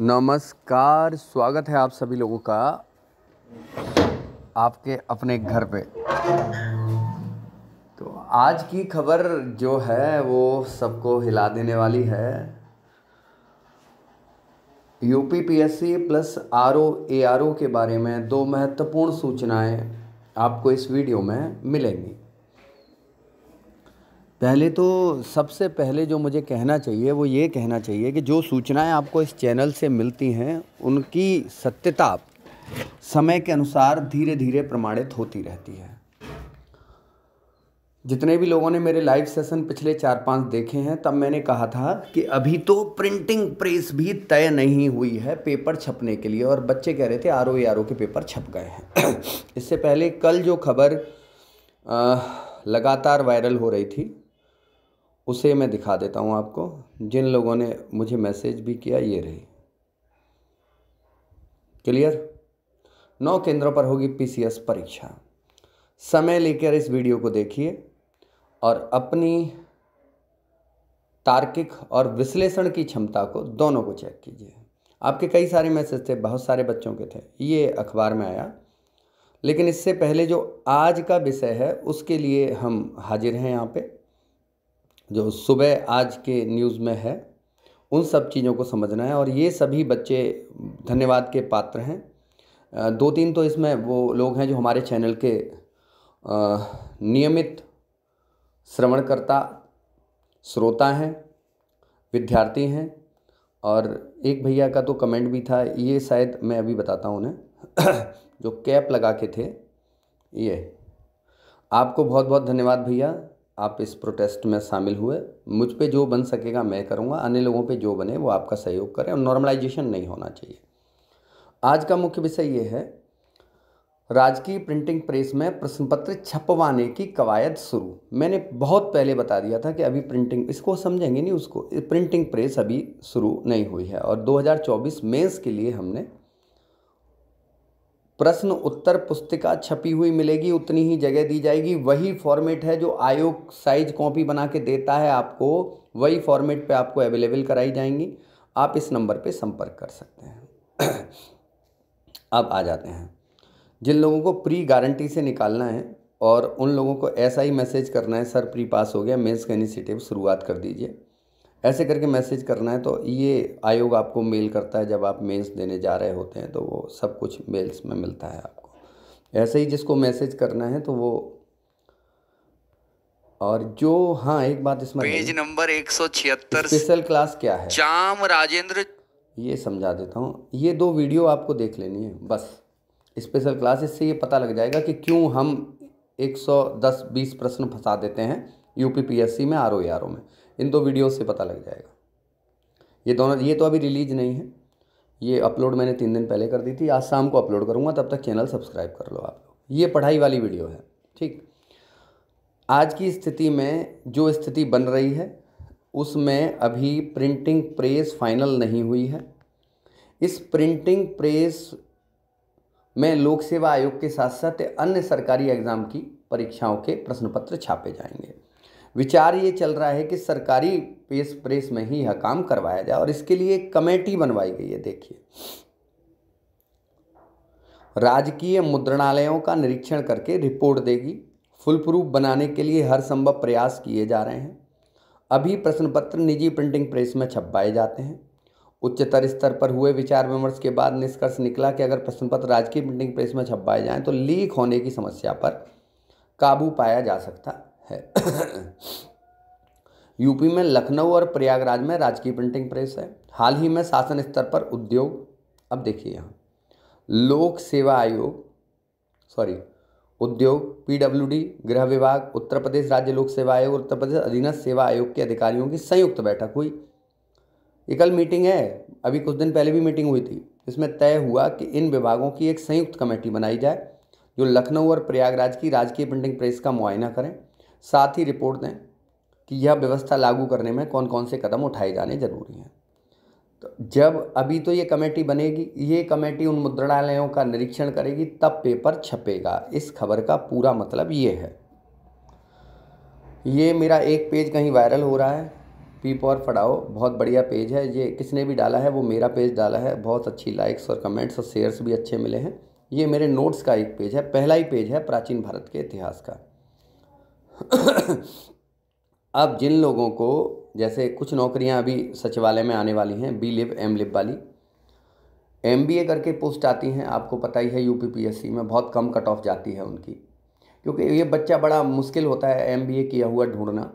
नमस्कार, स्वागत है आप सभी लोगों का आपके अपने घर पे। तो आज की खबर जो है वो सबको हिला देने वाली है। यूपीपीएससी प्लस ARO ARO के बारे में दो महत्वपूर्ण सूचनाएं आपको इस वीडियो में मिलेंगी। पहले तो सबसे पहले जो मुझे कहना चाहिए वो ये कहना चाहिए कि जो सूचनाएं आपको इस चैनल से मिलती हैं उनकी सत्यता समय के अनुसार धीरे धीरे प्रमाणित होती रहती है। जितने भी लोगों ने मेरे लाइव सेशन पिछले 4-5 देखे हैं, तब मैंने कहा था कि अभी तो प्रिंटिंग प्रेस भी तय नहीं हुई है पेपर छपने के लिए, और बच्चे कह रहे थे RO ARO के पेपर छप गए हैं। इससे पहले कल जो खबर लगातार वायरल हो रही थी उसे मैं दिखा देता हूं आपको। जिन लोगों ने मुझे मैसेज भी किया, ये रही। क्लियर, 9 केंद्रों पर होगी PCS परीक्षा। समय लेकर इस वीडियो को देखिए और अपनी तार्किक और विश्लेषण की क्षमता को दोनों को चेक कीजिए। आपके कई सारे मैसेज थे, बहुत सारे बच्चों के थे, ये अखबार में आया। लेकिन इससे पहले जो आज का विषय है उसके लिए हम हाजिर हैं यहाँ पे। जो सुबह आज के न्यूज़ में है उन सब चीज़ों को समझना है, और ये सभी बच्चे धन्यवाद के पात्र हैं। 2-3 तो इसमें वो लोग हैं जो हमारे चैनल के नियमित श्रवणकर्ता श्रोता हैं, विद्यार्थी हैं, और एक भैया का तो कमेंट भी था, ये शायद मैं अभी बताता हूँ उन्हें, जो कैप लगा के थे। ये आपको बहुत बहुत धन्यवाद भैया, आप इस प्रोटेस्ट में शामिल हुए। मुझ पे जो बन सकेगा मैं करूँगा, अन्य लोगों पे जो बने वो आपका सहयोग करें, और नॉर्मलाइजेशन नहीं होना चाहिए। आज का मुख्य विषय ये है, राजकीय प्रिंटिंग प्रेस में प्रश्न पत्र छपवाने की कवायद शुरू। मैंने बहुत पहले बता दिया था कि अभी प्रिंटिंग, इसको समझेंगे नहीं, उसको प्रिंटिंग प्रेस अभी शुरू नहीं हुई है। और 2024 मेंस के लिए हमने प्रश्न उत्तर पुस्तिका छपी हुई मिलेगी, उतनी ही जगह दी जाएगी। वही फॉर्मेट है जो आयोग साइज कॉपी बना के देता है आपको, वही फॉर्मेट पे आपको अवेलेबल कराई जाएंगी। आप इस नंबर पे संपर्क कर सकते हैं। अब आ जाते हैं जिन लोगों को प्री गारंटी से निकालना है, और उन लोगों को ऐसा ही मैसेज करना है, सर प्री पास हो गया, मेंस का इनिशिएटिव शुरुआत कर दीजिए, ऐसे करके मैसेज करना है। तो ये आयोग आपको मेल करता है जब आप मेंस देने जा रहे होते हैं, तो वो सब कुछ मेल्स में मिलता है आपको। ऐसे ही जिसको मैसेज करना है तो वो, और जो, हाँ एक बात इसमें, पेज नंबर 176 स्पेशल क्लास क्या है, चाम राजेंद्र, ये समझा देता हूँ। ये 2 वीडियो आपको देख लेनी है बस, स्पेशल क्लास, इससे ये पता लग जाएगा कि क्यों हम 110-20 प्रश्न फंसा देते हैं UPPSC में, RO ARO में। इन 2 वीडियो से पता लग जाएगा। ये दोनों, ये तो अभी रिलीज नहीं है, ये अपलोड मैंने 3 दिन पहले कर दी थी, आज शाम को अपलोड करूँगा, तब तक चैनल सब्सक्राइब कर लो आप लोग। ये पढ़ाई वाली वीडियो है, ठीक। आज की स्थिति में जो स्थिति बन रही है उसमें अभी प्रिंटिंग प्रेस फाइनल नहीं हुई है। इस प्रिंटिंग प्रेस में लोक सेवा आयोग के साथ साथ अन्य सरकारी एग्ज़ाम की परीक्षाओं के प्रश्न पत्र छापे जाएंगे। विचार ये चल रहा है कि सरकारी प्रेस में ही यह काम करवाया जाए, और इसके लिए एक कमेटी बनवाई गई है। देखिए, राजकीय मुद्रणालयों का निरीक्षण करके रिपोर्ट देगी। फुल प्रूफ बनाने के लिए हर संभव प्रयास किए जा रहे हैं। अभी प्रश्न पत्र निजी प्रिंटिंग प्रेस में छपवाए जाते हैं। उच्चतर स्तर पर हुए विचार विमर्श के बाद निष्कर्ष निकला कि अगर प्रश्न पत्र राजकीय प्रिंटिंग प्रेस में छपवाए जाएँ तो लीक होने की समस्या पर काबू पाया जा सकता है। यूपी में लखनऊ और प्रयागराज में राजकीय प्रिंटिंग प्रेस है। हाल ही में शासन स्तर पर उद्योग, अब देखिए यहाँ, लोक सेवा आयोग, सॉरी उद्योग, PWD, गृह विभाग, उत्तर प्रदेश राज्य लोक सेवा आयोग, उत्तर प्रदेश अधीनस्थ सेवा आयोग के अधिकारियों की संयुक्त बैठक हुई। ये कल मीटिंग है, अभी कुछ दिन पहले भी मीटिंग हुई थी। इसमें तय हुआ कि इन विभागों की एक संयुक्त कमेटी बनाई जाए जो लखनऊ और प्रयागराज की राजकीय प्रिंटिंग प्रेस का मुआयना करें, साथ ही रिपोर्ट दें कि यह व्यवस्था लागू करने में कौन कौन से कदम उठाए जाने जरूरी हैं। तो जब, अभी तो ये कमेटी बनेगी, ये कमेटी उन मुद्रणालयों का निरीक्षण करेगी, तब पेपर छपेगा। इस खबर का पूरा मतलब ये है। ये मेरा एक पेज कहीं वायरल हो रहा है, पीप और पढ़ाओ, बहुत बढ़िया पेज है ये, किसने भी डाला है वो मेरा पेज डाला है, बहुत अच्छी लाइक्स और कमेंट्स और शेयर्स भी अच्छे मिले हैं। ये मेरे नोट्स का एक पेज है, पहला ही पेज है प्राचीन भारत के इतिहास का। अब जिन लोगों को जैसे कुछ नौकरियां अभी सचिवालय में आने वाली हैं, B.Lip M.Lip वाली, MBA करके पोस्ट आती हैं, आपको पता ही है UPPSC में बहुत कम कट ऑफ जाती है उनकी, क्योंकि ये बच्चा बड़ा मुश्किल होता है MBA किया हुआ ढूंढना,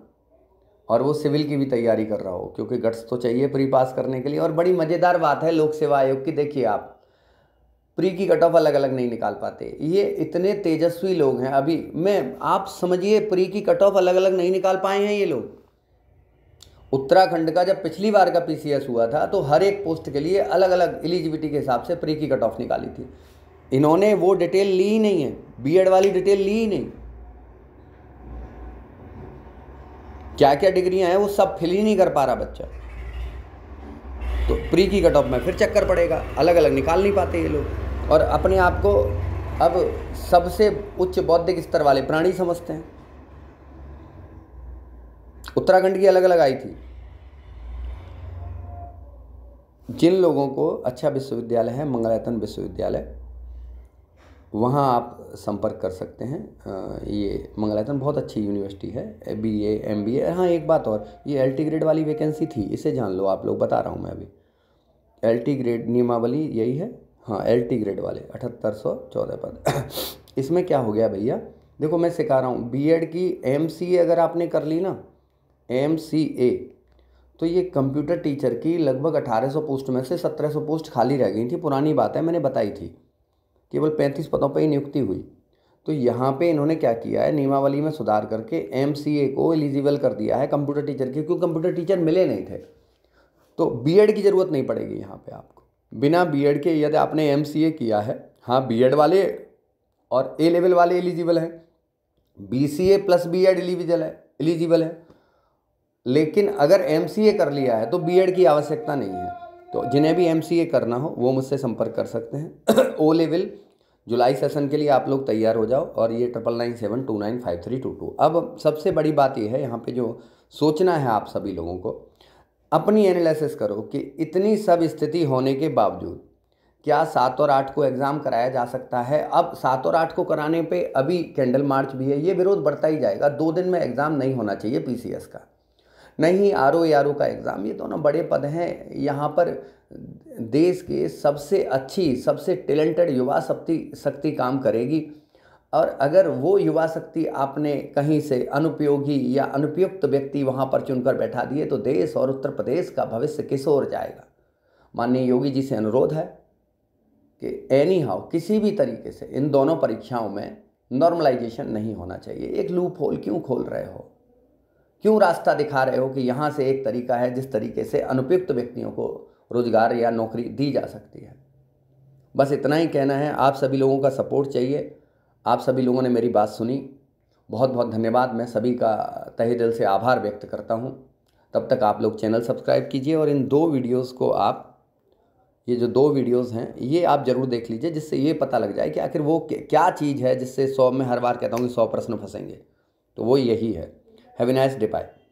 और वो सिविल की भी तैयारी कर रहा हो, क्योंकि गट्स तो चाहिए प्री पास करने के लिए। और बड़ी मज़ेदार बात है लोक सेवा आयोग की, देखिए आप प्री की कट ऑफ अलग अलग नहीं निकाल पाते, ये इतने तेजस्वी लोग हैं। अभी मैं आप समझिए प्री की कट ऑफ अलग अलग नहीं निकाल पाए हैं ये लोग। उत्तराखंड का जब पिछली बार का PCS हुआ था तो हर एक पोस्ट के लिए अलग अलग एलिजिबिलिटी के हिसाब से प्री की कट ऑफ निकाली थी, इन्होंने वो डिटेल ली ही नहीं है, B.Ed वाली डिटेल ली ही नहीं, क्या क्या डिग्रियां हैं वो सब फिल ही नहीं कर पा रहा बच्चा, तो प्री की कट ऑफ में फिर चक्कर पड़ेगा, अलग अलग निकाल नहीं पाते ये लोग। और अपने आप को अब सबसे उच्च बौद्धिक स्तर वाले प्राणी समझते हैं। उत्तराखंड की अलग अलग आई थी। जिन लोगों को अच्छा विश्वविद्यालय है, मंगलायतन विश्वविद्यालय, वहाँ आप संपर्क कर सकते हैं। ये मंगलायतन बहुत अच्छी यूनिवर्सिटी है, BA MBA। हाँ एक बात और, ये LT ग्रेड वाली वैकेंसी थी, इसे जान लो आप लोग, बता रहा हूँ मैं अभी। LT ग्रेड नियमावली यही है, हाँ LT ग्रेड वाले 7814 पद। इसमें क्या हो गया भैया, देखो मैं सिखा रहा हूँ, B.Ed की MCA अगर आपने कर ली ना, MCA, तो ये कंप्यूटर टीचर की लगभग 1800 पोस्ट में से 1700 पोस्ट खाली रह गई थी, पुरानी बात है, मैंने बताई थी, केवल 35 पदों पर ही नियुक्ति हुई। तो यहाँ पे इन्होंने क्या किया है, नियमावली में सुधार करके MCA को एलिजिबल कर दिया है कंप्यूटर टीचर की, क्योंकि कंप्यूटर टीचर मिले नहीं थे, तो B.Ed की ज़रूरत नहीं पड़ेगी यहाँ पे आपको। बिना B.Ed के यदि आपने MCA किया है, हाँ B.Ed वाले और A लेवल वाले एलिजिबल हैं, BCA + B.Ed एलिजिबल है, लेकिन अगर MCA कर लिया है तो B.Ed की आवश्यकता नहीं है। तो जिन्हें भी MCA करना हो वो मुझसे संपर्क कर सकते हैं। O लेवल जुलाई सेशन के लिए आप लोग तैयार हो जाओ, और ये 9997295322। अब सबसे बड़ी बात ये है, यहाँ पे जो सोचना है आप सभी लोगों को, अपनी एनालिसिस करो कि इतनी सब स्थिति होने के बावजूद क्या 7 और 8 को एग्ज़ाम कराया जा सकता है। अब 7 और 8 को कराने पे अभी कैंडल मार्च भी है, ये विरोध बढ़ता ही जाएगा। 2 दिन में एग्ज़ाम नहीं होना चाहिए PCS का, नहीं RO ARO का एग्ज़ाम, ये दोनों बड़े पद हैं। यहाँ पर देश के सबसे अच्छी, सबसे टैलेंटेड युवा शक्ति काम करेगी, और अगर वो युवा शक्ति आपने कहीं से अनुपयोगी या अनुपयुक्त व्यक्ति वहाँ पर चुनकर बैठा दिए तो देश और उत्तर प्रदेश का भविष्य किस ओर जाएगा। माननीय योगी जी से अनुरोध है कि एनी हाउ किसी भी तरीके से इन दोनों परीक्षाओं में नॉर्मलाइजेशन नहीं होना चाहिए। एक लूप होल क्यों खोल रहे हो, क्यों रास्ता दिखा रहे हो कि यहाँ से एक तरीका है जिस तरीके से अनुपयुक्त व्यक्तियों को रोजगार या नौकरी दी जा सकती है। बस इतना ही कहना है, आप सभी लोगों का सपोर्ट चाहिए। आप सभी लोगों ने मेरी बात सुनी, बहुत बहुत धन्यवाद। मैं सभी का तहे दिल से आभार व्यक्त करता हूँ। तब तक आप लोग चैनल सब्सक्राइब कीजिए, और इन 2 वीडियोस को आप, ये जो 2 वीडियोस हैं ये आप ज़रूर देख लीजिए, जिससे ये पता लग जाए कि आखिर वो क्या चीज़ है जिससे 100 में हर बार कहता हूँ कि 100 प्रश्न फंसेंगे, तो वो यही है। Have a nice day, bye.